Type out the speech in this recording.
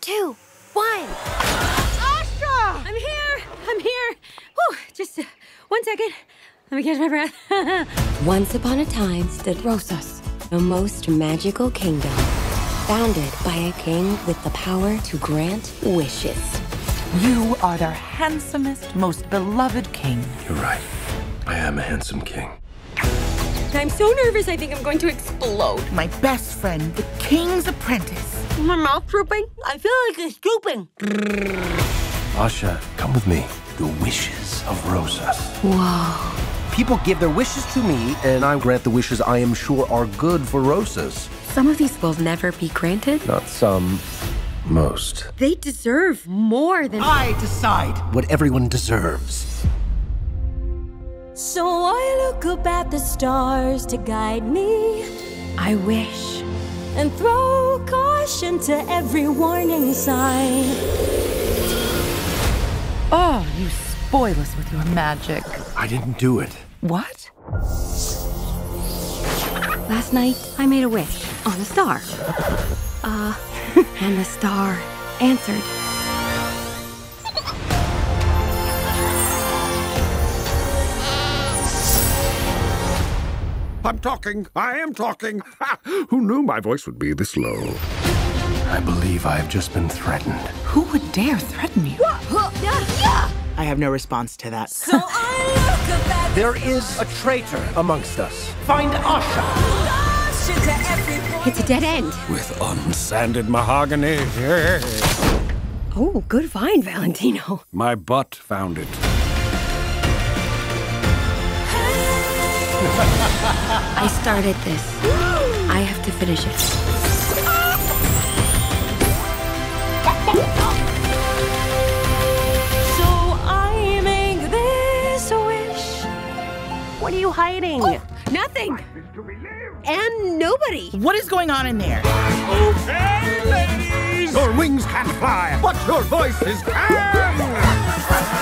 2, 1. Asha! I'm here. Whew, just 1 second. Let me catch my breath. Once upon a time stood Rosas, the most magical kingdom, founded by a king with the power to grant wishes. You are their handsomest, most beloved king. You're right. I am a handsome king. I'm so nervous, I think I'm going to explode. My best friend, the king's apprentice. Is my mouth drooping? I feel like it's drooping. Asha, come with me. The wishes of Rosas. Whoa. People give their wishes to me, and I grant the wishes I am sure are good for Rosas. Some of these will never be granted. Not some. Most. They deserve more than... I decide what everyone deserves. So I look up at the stars to guide me. I wish. And throw caution to every warning sign. Oh, you spoil us with your magic. I didn't do it. What? Last night, I made a wish on a star. And the star answered. I am talking. Who knew my voice would be this low? I believe I have just been threatened. Who would dare threaten you? I have no response to that. So there is a traitor amongst us. Find Asha. It's a dead end. With unsanded mahogany. Yeah. Oh, good find, Valentino. My butt found it. I started this. I have to finish it. What are you hiding? Oh, nothing. And nobody. What is going on in there? Okay, ladies. Your wings can fly, but your voices can.